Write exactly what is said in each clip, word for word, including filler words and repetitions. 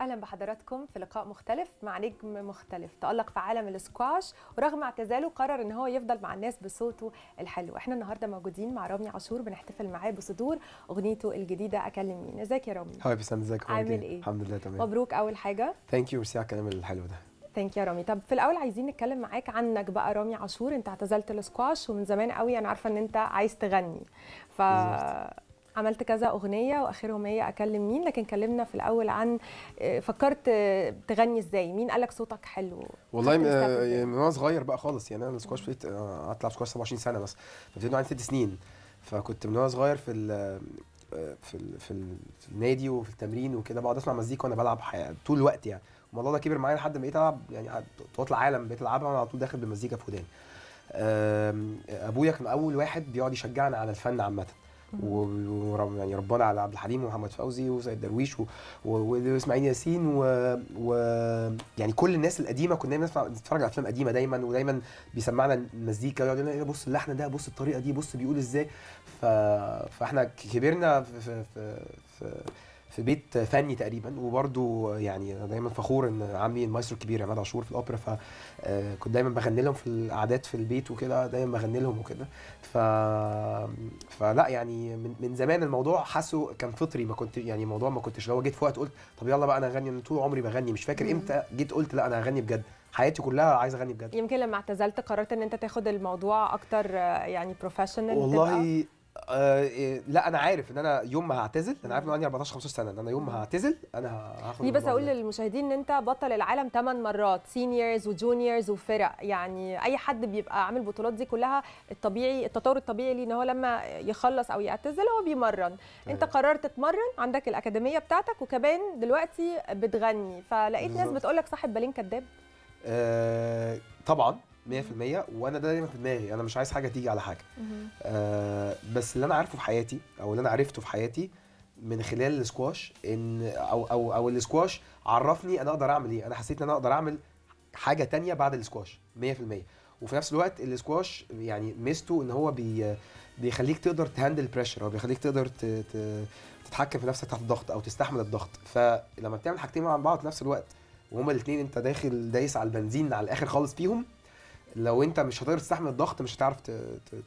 اهلا بحضراتكم في لقاء مختلف مع نجم مختلف تألق في عالم الاسكواش ورغم اعتزاله قرر ان هو يفضل مع الناس بصوته الحلو. احنا النهارده موجودين مع رامي عاشور بنحتفل معاه بصدور اغنيته الجديده اكلم مين. ازيك يا رامي؟ هاي بسام، ازيك؟ عامل ايه؟ الحمد لله تمام. مبروك اول حاجه. ثانك يو، ميرسي على الكلام الحلو ده. ثانك يا رامي. طب في الاول عايزين نتكلم معاك عنك بقى رامي عاشور. انت اعتزلت الاسكواش ومن زمان قوي انا عارفه ان انت عايز تغني، ف عملت كذا اغنيه واخرهم هي اكلم مين، لكن كلمنا في الاول عن فكرت تغني ازاي؟ مين قالك صوتك حلو؟ والله من وانا صغير بقى خالص، يعني انا السكواش بديت قعدت العب سكواش سبعة وعشرين سنه بس، فبديت عندي ست سنين، فكنت من وانا صغير في ال في ال في, ال في النادي وفي التمرين وكده بقعد اسمع مزيكا وانا بلعب طول الوقت يعني، والموضوع ده كبر معايا لحد ما بقيت العب يعني بطولات العالم بقيت العبها وانا على طول داخل بالمزيكا في وداني. ابويا كان اول واحد بيقعد يشجعنا على الفن عامه، و يعني ربنا على عبد الحليم ومحمد فوزي وسيد درويش واسماعيل ياسين و... و يعني كل الناس القديمه كنا بنسمع نتفرج على افلام قديمه دايما، ودايما بيسمعنا المزيكا ويقعد يقول بص اللحن ده، بص الطريقه دي، بص بيقول ازاي. ف... فاحنا كبرنا في في, في في بيت فني تقريبا، وبرده يعني دايما فخور ان عمي المايسترو الكبير عماد عاشور في الاوبرا، فكنت دايما بغني لهم في القعدات في البيت وكده، دايما بغني لهم وكده. ف فلا يعني من, من زمان الموضوع حاسه كان فطري، ما كنت يعني الموضوع ما كنتش لو جيت في وقت قلت طب يلا بقى انا هغني. انا طول عمري بغني، مش فاكر امتى جيت قلت لا انا هغني بجد، حياتي كلها عايز اغني بجد. يمكن لما اعتزلت قررت ان انت تاخد الموضوع اكتر يعني بروفيشنال. والله آه لا انا عارف ان انا يوم ما هعتزل، انا عارف ان عندي أربعتاشر خمستاشر سنه، ان انا يوم ما هعتزل انا هاخد. ليه بس اقول للمشاهدين ان انت بطل العالم ثمان مرات، سينيورز وجونيورز وفرق، يعني اي حد بيبقى عامل البطولات دي كلها الطبيعي التطور الطبيعي ليه ان هو لما يخلص او يعتزل هو بيمرن. انت أيه. قررت تتمرن، عندك الاكاديميه بتاعتك وكمان دلوقتي بتغني، فلقيت بالزبط. ناس بتقول لك صاحب بالين كداب. آه طبعا مية في المية، وانا ده دايما في دماغي، انا مش عايز حاجه تيجي على حاجه. آه بس اللي انا عارفه في حياتي او اللي انا عرفته في حياتي من خلال السكواش ان او او او السكواش عرفني انا اقدر اعمل ايه. انا حسيت ان انا اقدر اعمل حاجه تانية بعد السكواش مية في المية، وفي نفس الوقت السكواش يعني ميزته ان هو بي بيخليك تقدر تهاندل بريشر، او بيخليك تقدر تتحكم في نفسك تحت الضغط او تستحمل الضغط. فلما بتعمل حاجتين مع بعض في نفس الوقت وهما الاثنين انت داخل دايس على البنزين على الاخر خالص فيهم، لو انت مش هتقدر تستحمل الضغط مش هتعرف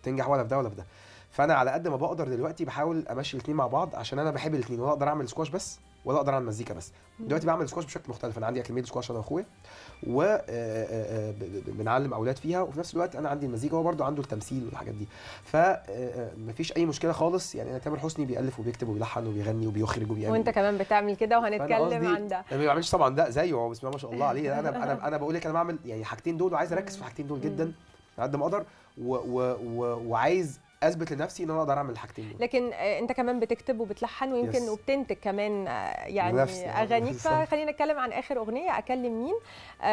تنجح ولا في ده ولا في ده. فانا على قد ما بقدر دلوقتي بحاول امشي الاثنين مع بعض، عشان انا بحب الاثنين، ولا اقدر اعمل سكواش بس ولا اقدر اعمل مزيكا بس. دلوقتي بعمل سكواش بشكل مختلف، انا عندي اكاديميه سكواش انا واخويا وبنعلم اولاد فيها، وفي نفس الوقت انا عندي المزيكا وهو برده عنده التمثيل والحاجات دي، فمفيش اي مشكله خالص. يعني انا تامر حسني بيالف وبيكتب وبيلحن وبيغني وبيخرج وبيعمل، وانت كمان بتعمل كده وهنتكلم عن ده. انا ما بعملش طبعا ده زيه، هو بسم الله ما شاء الله عليه. انا انا انا بقول لك انا بعمل يعني حاجتين دول، وعايز اركز في الحاجتين دول جدا على قد ما اقدر، وعايز اثبت لنفسي ان انا اقدر اعمل الحاجتين. لكن انت كمان بتكتب وبتلحن ويمكن yes. وبتنتج كمان يعني اغانيك. فخلينا نتكلم عن اخر اغنيه اكلم مين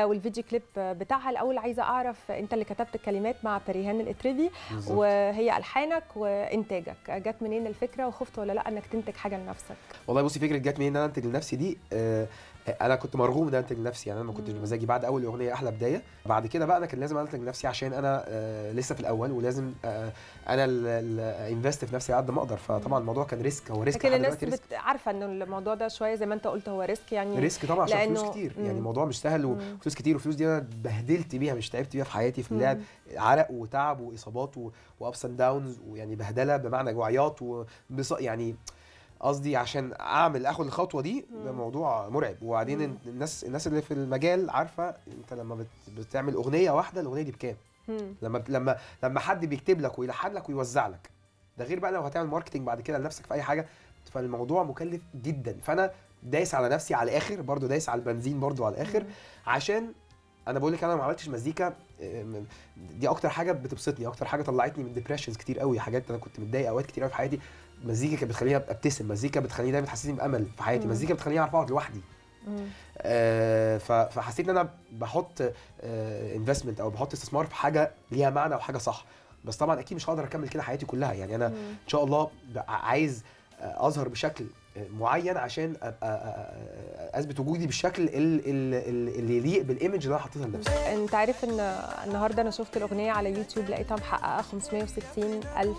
والفيديو كليب بتاعها. الاول عايزه اعرف انت اللي كتبت الكلمات مع فريهان الاتريبي وهي الحانك وانتاجك، جت منين الفكره وخفت ولا لا انك تنتج حاجه لنفسك؟ والله بصي فكره جت منين ان انا انتج لنفسي دي، آه انا كنت مرغوب ان انتج لنفسي، يعني انا ما كنتش بمزاجي. بعد اول اغنيه احلى بدايه بعد كده بقى انا كان لازم انتج لنفسي عشان انا آه لسه في الاول، ولازم آه انا انفست في نفسي على قد ما اقدر. فطبعا الموضوع كان ريسك، هو ريسك. لكن الناس بت... عارفه ان الموضوع ده شويه زي ما انت قلت هو ريسك، يعني ريسك طبعا عشان لأنه... فلوس كتير، يعني الموضوع مش سهل وفلوس كتير، وفلوس دي انا اتبهدلت بيها، مش تعبت بيها في حياتي في اللعب، عرق وتعب واصابات و... وابس اند داونز، ويعني بهدله بمعنى وعياط وبص... يعني قصدي عشان اعمل اخد الخطوه دي ده موضوع مرعب. وبعدين الناس الناس اللي في المجال عارفه انت لما بت... بتعمل اغنيه واحده الاغنيه دي بكام، لما لما لما حد بيكتب لك ويلحن لك ويوزع لك، ده غير بقى لو هتعمل ماركتنج بعد كده لنفسك في اي حاجه، فالموضوع مكلف جدا. فانا دايس على نفسي على الاخر، برضو دايس على البنزين برضو على الاخر، عشان انا بقول لك انا ما عملتش مزيكا دي اكتر حاجه بتبسطني، اكتر حاجه طلعتني من ديبريشنز كتير قوي، حاجات انا كنت متضايق اوقات كتير قوي في حياتي. مزيكا كانت بتخليني ابتسم، مزيكا بتخليني دايما تحسسني بامل في حياتي، مزيكا بتخليني اعرف اقعد لوحدي. آه فحسيت ان انا بحط انفستمنت آه او بحط استثمار في حاجه ليها معنى وحاجه صح. بس طبعا اكيد مش هقدر اكمل كده حياتي كلها، يعني انا مم. ان شاء الله عايز اظهر بشكل معين عشان ابقى اثبت وجودي بالشكل اللي يليق بالايمج اللي انا حطيتها لنفسي. انت عارف ان النهارده انا شفت الاغنيه على يوتيوب لقيتها محققه خمسمية وستين الف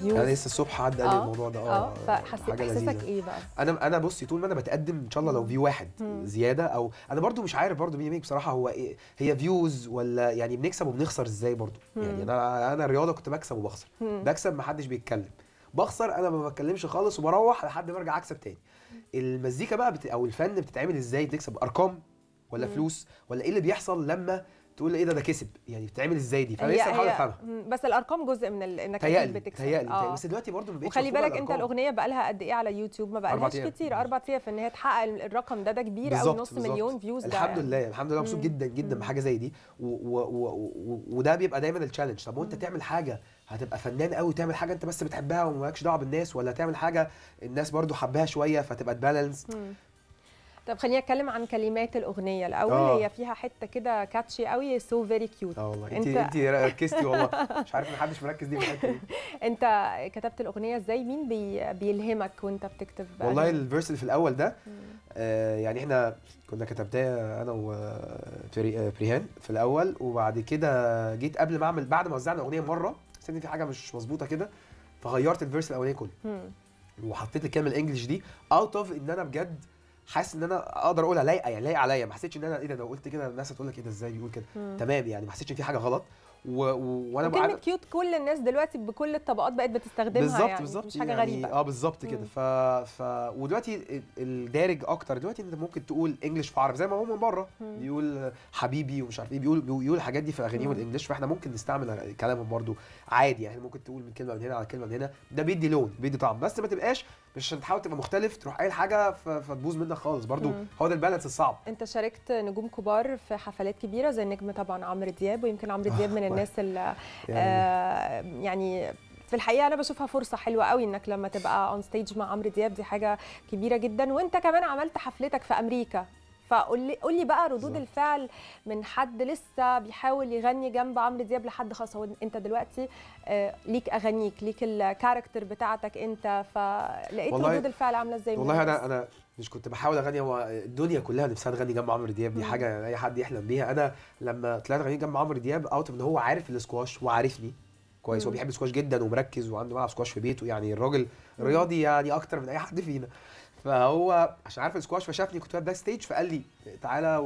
فيوز. انا لسه الصبح عدى قال لي الموضوع ده. اه فحسيت احساسك ايه بقى؟ انا انا بصي طول ما انا بتقدم ان شاء الله لو فيو واحد مم. زياده، او انا برده مش عارف برده بيني وبينك بصراحه هو إيه، هي فيوز ولا يعني بنكسب وبنخسر ازاي برده؟ يعني انا انا الرياضه كنت بكسب وبخسر، مم. بكسب ما حدش بيتكلم، بخسر انا ما بتكلمش خالص وبروح لحد ما ارجع اكسب تاني. المزيكا بقى بت... او الفن بتتعمل ازاي؟ بتكسب ارقام ولا مم. فلوس ولا ايه اللي بيحصل لما تقول ايه ده ده كسب؟ يعني بتتعمل ازاي دي؟ فانا لسه بحاول افهمها. بس الارقام جزء من ال... انك بتكسب. تهيألي آه. بس دلوقتي برضه ما بقتش. وخلي بالك انت الاغنيه بقى لها قد ايه على يوتيوب؟ ما بقالهاش كتير، اربع ايام، فان هي تحقق الرقم ده ده كبير قوي، نص مليون فيوز. الحمد لله الحمد لله مبسوط جدا جدا بحاجه زي دي، وده بيبقى دايما التشالنج. طب وانت تعمل حاجه هتبقى فنان قوي، تعمل حاجه انت بس بتحبها ومالكش دعوه بالناس، ولا تعمل حاجه الناس برضو حباها شويه فتبقى تبالانس. طب خليني اتكلم عن كلمات الاغنيه الاول. أوه. هي فيها حته كده كاتشي قوي، سو فيري كيوت. اه والله انت انت ركزتي والله. مش عارف ان محدش مركز دي بالحته دي. انت كتبت الاغنيه ازاي؟ مين بي... بيلهمك وانت بتكتب؟ والله الفيرس اللي في الاول ده آه يعني احنا كنا كتبناه انا وبريهان في الاول، وبعد كده جيت قبل ما اعمل بعد ما وزعنا اغنيه مره حسيت ان في حاجه مش مظبوطه كده، فغيرت الفيرس الاولاني كله وحطيت الكلمه الانجليش دي اوت اوف ان انا بجد حاسس ان انا اقدر اقولها لايقه، يعني لايقه عليا. ما حسيتش ان انا ايه ده لو قلت كده الناس هتقول لك ايه ده ازاي بيقول كده، تمام يعني ما حسيتش ان في حاجه غلط. وانا كلمه كيوت كل الناس دلوقتي بكل الطبقات بقت بتستخدمها، بالزبط يعني بالزبط مش حاجه يعني غريبه. اه بالظبط كده. ف... ف ودلوقتي الدارج اكتر دلوقتي انت ممكن تقول انجلش في عربي زي ما هو من بره بيقول حبيبي ومش عارف ايه، بيقول بيقول الحاجات دي في اغانيهم الانجلش، فاحنا ممكن نستعمل كلامهم برده عادي. يعني ممكن تقول من كلمه من هنا على كلمه من هنا، ده بيدي لون بيدي طعم، بس ما تبقاش مش عشان تحاول تبقى مختلف تروح اي حاجه فتبوظ منك خالص برده. هو ده البالانس الصعب. انت شاركت نجوم كبار في حفلات كبيره زي النجم طبعا عمرو دياب، ويمكن عمرو دياب من الناس اللي آه يعني في الحقيقه انا بشوفها فرصه حلوه قوي انك لما تبقى اون ستيج مع عمرو دياب، دي حاجه كبيره جدا. وانت كمان عملت حفلتك في امريكا، فقول لي قول لي بقى ردود الفعل من حد لسه بيحاول يغني جنب عمرو دياب لحد خلاص هو انت دلوقتي آه ليك اغانيك ليك الكاركتر بتاعتك انت، فلقيت ردود الفعل عامله ازاي؟ والله انا انا مش كنت بحاول اغني، هو الدنيا كلها نفسها تغني جنب عمرو دياب، دي حاجه اي حد يحلم بيها. انا لما طلعت غنيت جنب عمرو دياب اوت ان هو عارف الاسكواش وعارفني كويس، هو بيحب الاسكواش جدا ومركز وعنده ملعب سكواش في بيته، يعني الراجل رياضي يعني اكتر من اي حد فينا. فهو عشان عارف الاسكواش فشافني كنت واقف باك ستيج فقال لي تعالى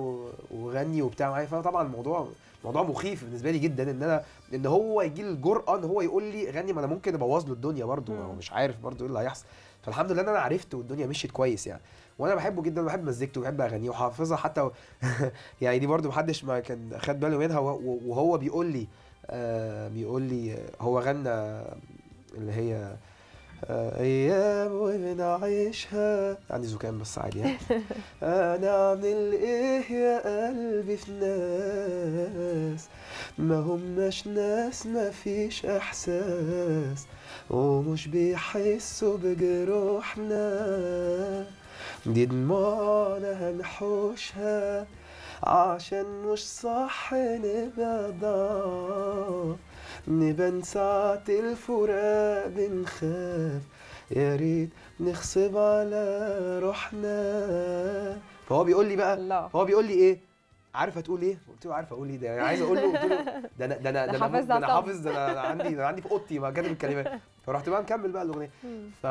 وغني وبتاع معايا. فطبعا الموضوع موضوع مخيف بالنسبه لي جدا ان انا ان هو يجي لي الجرأه ان هو يقول لي غني، ما انا ممكن ابوظ له الدنيا برده، هو مش عارف برده ايه اللي هيحصل. فالحمد لله ان انا عرفت والدنيا مشيت كويس يعني، وانا بحبه جدا وبحب مزيكته وبحب اغانيه وحافظها حتى و... يعني دي برده محدش ما كان خد باله منها. وهو بيقول لي آه بيقول لي هو غنى اللي هي ايام وبنعيشها عندي زكام بس عادي يعني. انا اعمل ايه يا قلبي في ناس ما هماش ناس، ما فيش احساس ومش بيحسوا بجروحنا، دي دموعنا هنحوشها عشان مش صح نبقى ضعاف، نبان ساعة الفراق بنخاف يا ريت نخصب على روحنا. فهو بيقول لي بقى الله. فهو بيقول لي ايه؟ عارف هتقول ايه؟ قلت له عارف اقول ايه، ده انا يعني عايز اقول له قلت له ده انا ده انا ده انا ده انا حافظ، ده انا عندي ده عندي في اوضتي كاتب الكلمات. فرحت بقى مكمل بقى الاغنيه. ف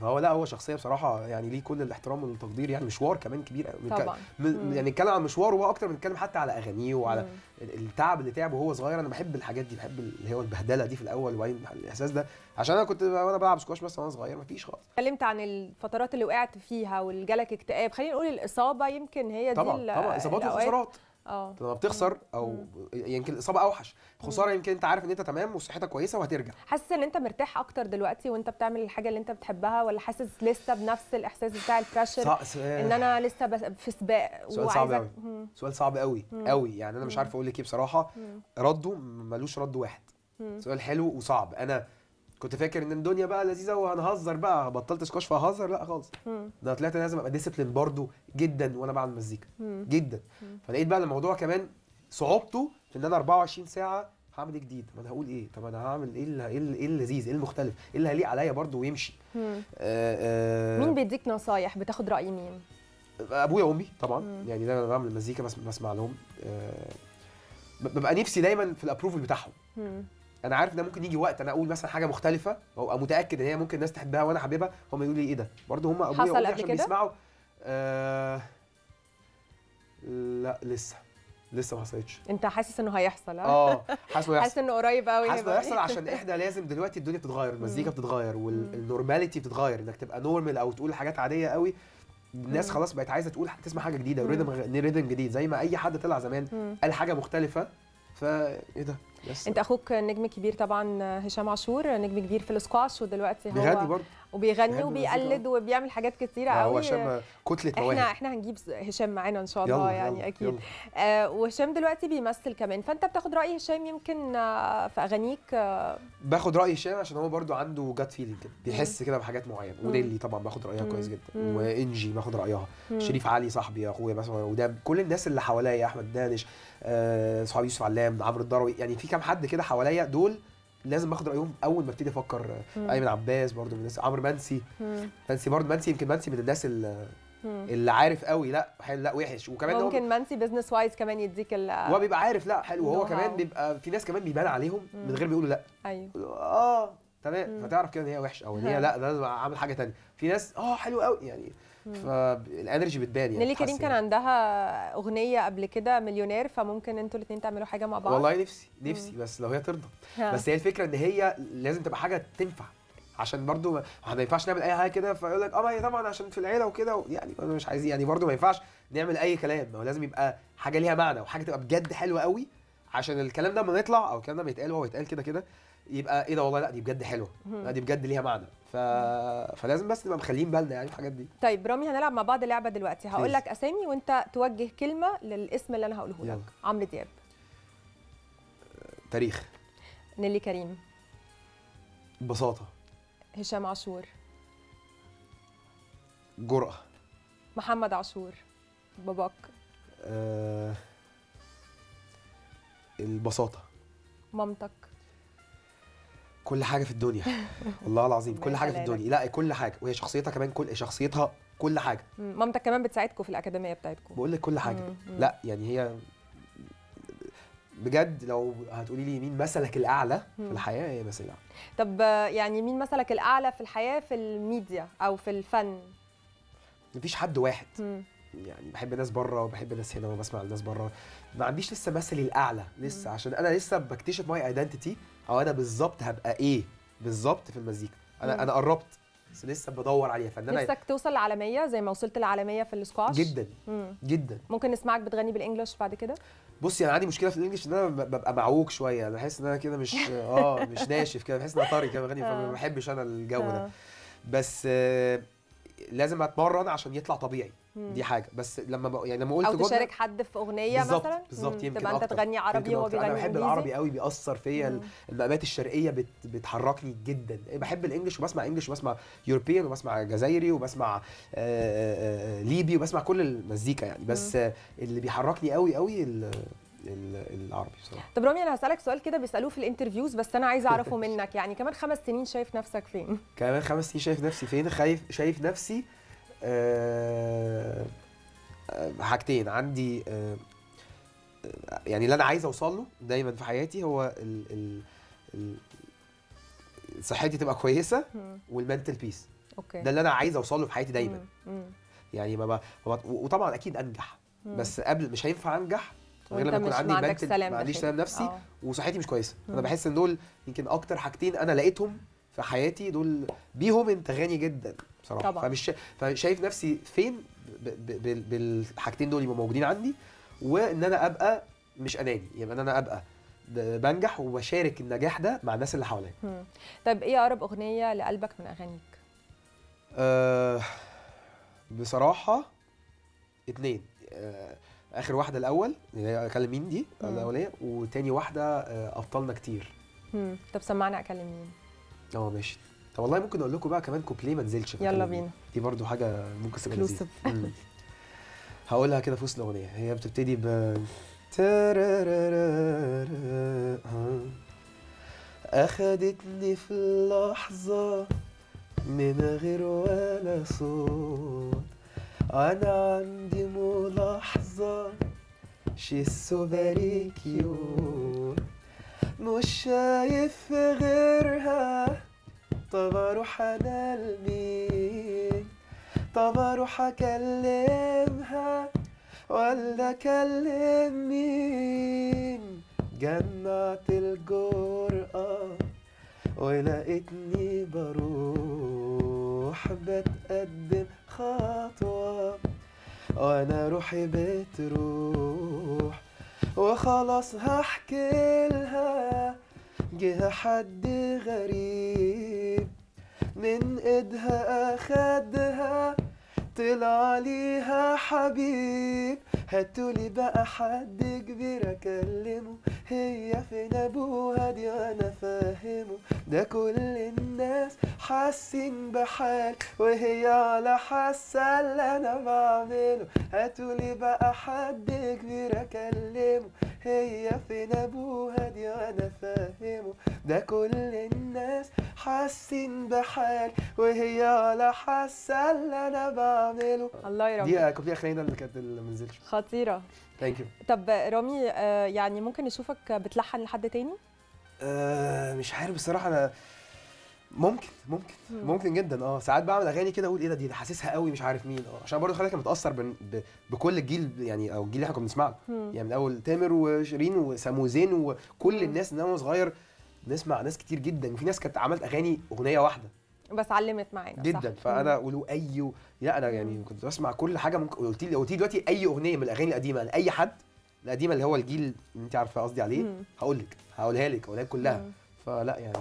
فهو لا هو شخصيه بصراحه يعني ليه كل الاحترام والتقدير، يعني مشوار كمان كبير طبعا من يعني نتكلم عن مشواره هو اكتر من نتكلم حتى على اغانيه وعلى مم. التعب اللي تعبه وهو صغير. انا بحب الحاجات دي، بحب اللي هو البهدله دي في الاول وبعدين الاحساس ده، عشان انا كنت وانا بلعب سكواش مثلا وانا صغير مفيش خالص. اتكلمت عن الفترات اللي وقعت فيها واللي جالك اكتئاب، خلينا نقول الاصابه يمكن هي دي طبعا طبعا اصابات وخسارات. اه لما بتخسر او يمكن الاصابه اوحش، خساره يمكن انت عارف ان انت تمام وصحتك كويسه وهترجع. حاسس ان انت مرتاح اكتر دلوقتي وانت بتعمل الحاجه اللي انت بتحبها، ولا حاسس لسه بنفس الاحساس بتاع البريشر ان انا لسه في سباق؟ سؤال صعب قوي، سؤال صعب قوي قوي يعني انا مش عارف اقول لك ايه بصراحه، رده ملوش رد واحد، سؤال حلو وصعب. انا كنت فاكر ان الدنيا بقى لذيذه وهنهزر بقى، بطلت سكواش فهزر، لا خالص. ده طلعت لازم ابقى ديسيبلين برضو جدا وانا بعمل مزيكا جدا. فلقيت بقى الموضوع كمان صعوبته في ان انا اربعة وعشرين ساعة هعمل ايه جديد؟ طب انا هقول ايه؟ طب انا هعمل ايه اللي ايه اللذيذ؟ ايه المختلف؟ ايه اللي هيليق عليا برضو ويمشي؟ آآ آآ مين بيديك نصايح؟ بتاخد راي مين؟ ابويا وامي طبعا مم. يعني دايما بعمل مزيكا بس بسمع لهم، أه ببقى نفسي دايما في الابروفل بتاعهم. مم. انا عارف ان ممكن يجي وقت انا اقول مثلا حاجه مختلفه وابقى متاكد ان هي ممكن الناس تحبها وانا حاببها، هم يقولوا لي ايه ده؟ برضه هم ابويا وامي عشان بيسمعوا. أه لا لسه لسه ما حصلتش. انت حاسس انه هيحصل؟ اه حاسس انه حاسس انه قريب قوي، حاسس انه هيحصل عشان احنا لازم دلوقتي الدنيا بتتغير، المزيكا بتتغير والنورماليتي بتتغير، انك تبقى نورمال او تقول حاجات عاديه قوي، الناس خلاص بقت عايزه تقول تسمع حاجه جديده وريدم ريدم جديد، زي ما اي حد طلع زمان قال حاجه مختلفه. فا ايه ده؟ انت اخوك نجم كبير طبعا هشام عاشور، نجم كبير في الاسكواش، ودلوقتي هو بيغني برضه وبيغني وبيقلد وبيعمل حاجات كتيره قوي. هو هشام كتله مواهب، احنا احنا هنجيب هشام معانا ان شاء الله. يلا يعني يلا اكيد. آه وهشام دلوقتي بيمثل كمان، فانت بتاخد راي هشام يمكن آه في اغانيك؟ آه باخد راي هشام عشان هو برضه عنده جات فيلينج كده، بيحس كده بحاجات معينه، ونيلي طبعا باخد رايها كويس جدا، وانجي باخد رايها، شريف علي صاحبي اخويا مثلا، وده كل الناس اللي حواليا، احمد دانش، آه صحابي يوسف علام، عمرو الدروي، يعني في كام حد كده حواليا دول لازم اخد رايهم اول ما ابتدي افكر. ايمن عباس برضو من الناس، عمرو منسي مم. منسي برضو، منسي يمكن منسي من الناس اللي, اللي عارف قوي لا حلو لا وحش، وكمان ممكن منسي بزنس وايز كمان يديك ال هو بيبقى عارف لا حلو، وهو كمان بيبقى في ناس كمان بيبان عليهم مم. من غير ما يقولوا لا. ايوه اه تمام، فتعرف كده ان هي وحش او ان هي لا لازم اعمل حاجه ثانيه. في ناس اه حلو قوي يعني، فالانرجي بتبان يعني. نيلي كريم كان يعني عندها اغنيه قبل كده مليونير، فممكن انتوا الاثنين تعملوا حاجه مع بعض. والله نفسي نفسي مم. بس لو هي ترضى، بس هي الفكره ان هي لازم تبقى حاجه تنفع، عشان برضو ما ينفعش نعمل اي حاجه كده فيقول لك اه ما هي طبعا عشان في العيله وكده، يعني انا مش عايزين يعني برضو ما ينفعش نعمل اي كلام، هو لازم يبقى حاجه ليها معنى وحاجه تبقى بجد حلوه قوي، عشان الكلام ده ما يطلع او الكلام ده ما يتقال وهو يتقال كده كده يبقى ايه ده والله لا دي بجد حلوه، لا دي بجد ليها معنى. ف... فلازم بس نبقى مخليين بالنا يعني الحاجات دي. طيب رامي هنلعب مع بعض لعبه دلوقتي، هقول لك اسامي وانت توجه كلمه للاسم اللي انا هقوله لك. عمرو دياب. تاريخ. نيلي كريم. ببساطه. هشام عاشور. جرأة. محمد عاشور باباك. أه... البساطه. مامتك. كل حاجه في الدنيا والله العظيم كل حاجه في الدنيا، لا كل حاجه، وهي شخصيتها كمان، كل شخصيتها كل حاجه. مامتك كمان بتساعدكم في الاكاديميه بتاعتكم. بقول لك كل حاجه، لا يعني هي بجد لو هتقولي لي مين مثلك الاعلى في الحياه، هي مثلها. طب يعني مين مثلك الاعلى في الحياه، في الميديا او في الفن؟ مفيش حد واحد يعني، بحب ناس بره وبحب ناس هنا وبسمع الناس بره، ما عنديش لسه مثلي الاعلى لسه، عشان انا لسه بكتشف ماي ايدنتيتي، او انا بالظبط هبقى ايه بالظبط في المزيكا. انا مم. انا قربت بس لسه بدور عليها. فان انا نفسك توصل العالميه زي ما وصلت العالميه في الاسكواش؟ جدا مم. جدا. ممكن نسمعك بتغني بالانجلش بعد كده؟ بصي يعني انا عندي مشكله في الانجلش ان انا ببقى معوج شويه، انا بحس ان انا كده مش اه مش ناشف كده، بحس ان انا طري كده بغني، فما بحبش انا الجو ده، بس آه لازم اتمرن عشان يطلع طبيعي. دي حاجه بس لما بق... يعني لما قلت جمله او تشارك حد في اغنيه بالزبط. مثلا بالظبط يمكن تبقى انت تغني عربي وهو بيغني انجليزي. انا بحب العربي قوي، بيأثر فيا المقامات الشرقيه بت... بتحركني جدا. بحب الانجليش وبسمع انجليش وبسمع يوروبيان وبسمع جزائري وبسمع آآ آآ ليبي وبسمع كل المزيكا يعني، بس اللي بيحركني قوي قوي ال... العربي بصراحه. طب رامي انا هسالك سؤال كده بيسالوه في الانترفيوز، بس انا عايزه اعرفه منك، يعني كمان خمس سنين شايف نفسك فين؟ كمان خمس سنين شايف نفسي فين؟ خايف شايف نفسي أه حاجتين عندي، أه يعني اللي انا عايز اوصل له دايما في حياتي هو ال ال ال صحتي تبقى كويسه والمنتل بيس. اوكي ده اللي انا عايز اوصل له في حياتي دايما. مم. يعني ما ما وطبعا اكيد انجح، بس قبل مش هينفع انجح غير لما يكون عندي منتل، ما عنديش سلام نفسي وصحتي مش كويسه. مم. انا بحس ان دول يمكن اكتر حاجتين انا لقيتهم في حياتي، دول بيهم انت غني جدا بصراحه طبعا. فمش فشايف نفسي فين بالحاجتين دول يبقوا موجودين عندي، وان انا ابقى مش اناني، يعني ان انا ابقى بنجح وبشارك النجاح ده مع الناس اللي حواليا. طيب ايه اقرب اغنيه لقلبك من اغانيك؟ أه بصراحه اتنين، أه اخر واحده الاول اللي هي اكلم مين دي الاوليه، وتاني واحده ابطالنا كتير. امم طب سمعنا اكلم مين. اه ماشي. طب والله ممكن اقول لكم بقى كمان كوبليه ما نزلش. يلا بينا. دي برضو حاجه ممكن تبقى لذيذه. هقولها كده في وسط الاغنيه، هي بتبتدي ب اخدتني في اللحظه من غير ولا صوت، أنا عندي ملاحظة she's so very cute مش شايف غيرها طب أروح أنا لمين طب أروح أكلمها ولا أكلم مين جمعت الجرأة ولقيتني بروح بتقدم خطوة وأنا روحي بتروح وخلاص هحكيلها جه حد غريب من ايدها أخدها طلع عليها حبيب هاتولي بقى حد كبير أكلمه هي فين أبوها دي أنا فاهمه ده كل الناس حاسين بحال وهي على حاسة اللي أنا بعمله هاتولي بقى حد كبير أكلمه هي فين أبوها دي أنا فاهمه ده كل الناس حاسين بحال وهي على حاسة اللي أنا بعمله. الله يرحمه. دي كوبليه أخرانية اللي كانت اللي ما نزلش. خطيرة. ثانك يو. طب رامي يعني ممكن نشوفك بتلحن لحد تاني؟ أه مش عارف بصراحة أنا ممكن ممكن ممكن جدا اه ساعات بعمل اغاني كده اقول ايه ده دي حاسسها قوي مش عارف مين اه عشان برضه خلي بالك انا متاثر بكل الجيل يعني او الجيل اللي احنا كنا بنسمعه يعني من اول تامر وشيرين وسموزين وكل الناس ان انا صغير نسمع ناس كتير جدا وفي ناس كانت عملت اغاني اغنيه واحده بس علمت معانا جدا صح. فانا قولوا اي لا انا يعني كنت بسمع كل حاجه ممكن قلت لي قلت لي دلوقتي اي اغنيه من الاغاني القديمه لاي حد القديمه اللي هو الجيل اللي انت عارفه قصدي عليه هقول لك هقولها لك هقولها لك كلها فلا يعني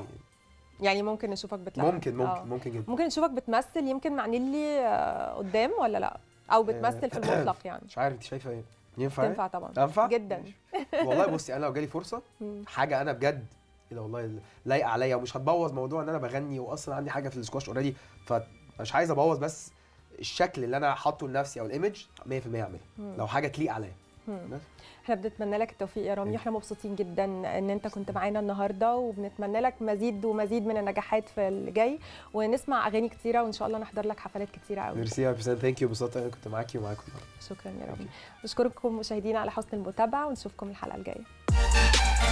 يعني ممكن نشوفك بتلحن ممكن ممكن أوه. ممكن جدا ممكن نشوفك بتمثل يمكن مع نيلي قدام ولا لا او بتمثل في المطلق يعني مش عارف انت شايفه ايه ينفع ينفع طبعا ينفع جدا والله بصي انا لو جالي فرصه حاجه انا بجد كده والله لايقه عليا ومش هتبوظ موضوع ان انا بغني واصلا عندي حاجه في السكواش اوريدي فمش عايز ابوظ بس الشكل اللي انا حاطه لنفسي او الايمج مية في المية اعملها لو حاجه تليق عليا احنا بنتمنى لك التوفيق يا رامي واحنا مبسوطين جدا ان انت كنت معانا النهارده وبنتمنى لك مزيد ومزيد من النجاحات في اللي جاي ونسمع اغاني كتيره وان شاء الله نحضر لك حفلات كتيره قوي. ميرسي يا بسنت ثانك يو ببساطه انا كنت معاكي ومعاكم. شكرا يا رامي. بشكركم مشاهدينا على حسن المتابعه ونشوفكم الحلقه الجايه.